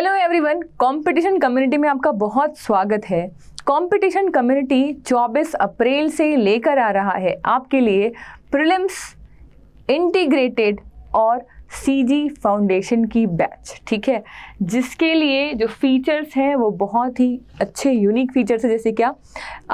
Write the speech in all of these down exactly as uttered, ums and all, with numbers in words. Hello everyone, competition community में आपका बहुत स्वागत है। कंपटीशन कम्युनिटी चौबीस अप्रैल से लेकर आ रहा है आपके लिए प्रीलिम्स, इंटीग्रेटेड और सीजी फाउंडेशन की बैच, ठीक है, जिसके लिए जो फीचर्स हैं वो बहुत ही अच्छे यूनिक फीचर्स है। जैसे क्या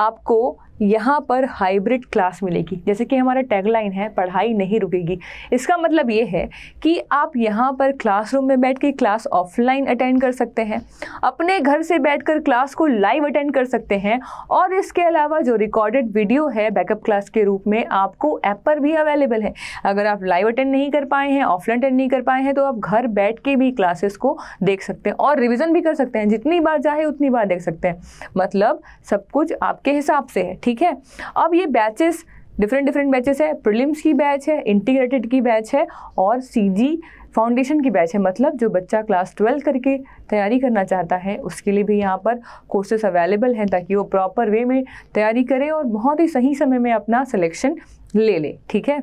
आपको यहाँ पर हाइब्रिड क्लास मिलेगी, जैसे कि हमारा टैगलाइन है पढ़ाई नहीं रुकेगी। इसका मतलब ये है कि आप यहाँ पर क्लासरूम में बैठ के क्लास ऑफलाइन अटेंड कर सकते हैं, अपने घर से बैठकर क्लास को लाइव अटेंड कर सकते हैं, और इसके अलावा जो रिकॉर्डेड वीडियो है बैकअप क्लास के रूप में आपको ऐप पर भी अवेलेबल है। अगर आप लाइव अटेंड नहीं कर पाए हैं, ऑफलाइन अटेंड नहीं कर पाए हैं, तो आप घर बैठ के भी क्लासेस को देख सकते हैं और रिविज़न भी कर सकते हैं, जितनी बार चाहे उतनी बार देख सकते हैं। मतलब सब कुछ आपके हिसाब से है, ठीक है। अब ये बैचेस डिफरेंट डिफरेंट बैचेस है। प्रीलिम्स की बैच है, इंटीग्रेटेड की बैच है और सीजी फाउंडेशन की बैच है। मतलब जो बच्चा क्लास ट्वेल्व करके तैयारी करना चाहता है उसके लिए भी यहाँ पर कोर्सेस अवेलेबल हैं, ताकि वो प्रॉपर वे में तैयारी करे और बहुत ही सही समय में अपना सिलेक्शन ले ले, ठीक है।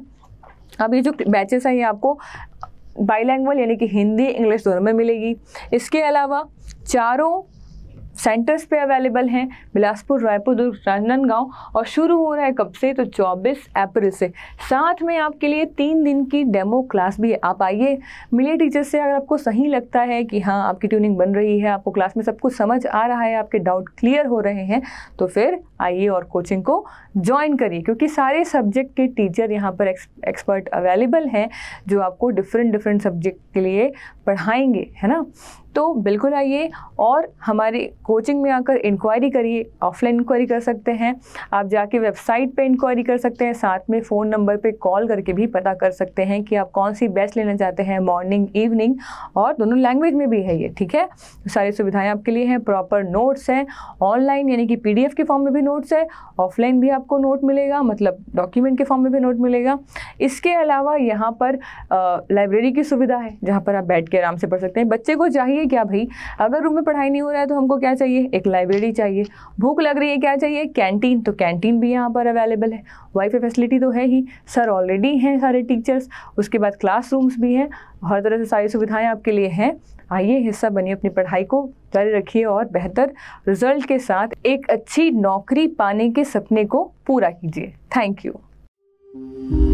अब ये जो बैचेस हैं ये आपको बाईलैंग्वेज यानी कि हिंदी इंग्लिश दोनों में मिलेगी। इसके अलावा चारों सेंटर्स पे अवेलेबल हैं, बिलासपुर, रायपुर, दुर्ग, राजनांदगांव, और शुरू हो रहा है कब से, तो चौबीस अप्रैल से। साथ में आपके लिए तीन दिन की डेमो क्लास भी है। आप आइए, मिलिए टीचर से। अगर आपको सही लगता है कि हाँ आपकी ट्यूनिंग बन रही है, आपको क्लास में सब कुछ समझ आ रहा है, आपके डाउट क्लियर हो रहे हैं, तो फिर आइए और कोचिंग को ज्वाइन करिए, क्योंकि सारे सब्जेक्ट के टीचर यहाँ पर एक्सपर्ट अवेलेबल हैं जो आपको डिफरेंट डिफरेंट सब्जेक्ट के लिए पढ़ाएंगे, है ना। तो बिल्कुल आइए और हमारी कोचिंग में आकर इंक्वायरी करिए। ऑफलाइन इंक्वायरी कर सकते हैं, आप जाके वेबसाइट पे इंक्वायरी कर सकते हैं, साथ में फ़ोन नंबर पे कॉल करके भी पता कर सकते हैं कि आप कौन सी बैच लेना चाहते हैं। मॉर्निंग, इवनिंग और दोनों लैंग्वेज में भी है ये, ठीक है। सारी सुविधाएं आपके लिए हैं, प्रॉपर नोट्स हैं, ऑनलाइन यानी कि पी डी एफ के फॉर्म में भी नोट्स है, ऑफलाइन भी आपको नोट मिलेगा, मतलब डॉक्यूमेंट के फॉर्म में भी नोट मिलेगा। इसके अलावा यहाँ पर लाइब्रेरी की सुविधा है, जहाँ पर आप बैठ के आराम से पढ़ सकते हैं। बच्चे को चाहिए क्या भाई, अगर रूम में पढ़ाई नहीं हो रहा है तो हमको क्या चाहिए, एक लाइब्रेरी चाहिए। भूख लग रही है, क्या चाहिए, कैंटीन, तो कैंटीन भी यहाँ पर अवेलेबल है। वाईफाई फैसिलिटी तो है ही, सर ऑलरेडी हैं सारे टीचर्स, उसके बाद क्लासरूम्स भी हैं, हर तरह से सारी सुविधाएं आपके लिए हैं। आइए, हिस्सा बनिए, अपनी पढ़ाई को जारी रखिए और बेहतर रिजल्ट के साथ एक अच्छी नौकरी पाने के सपने को पूरा कीजिए। Thank you.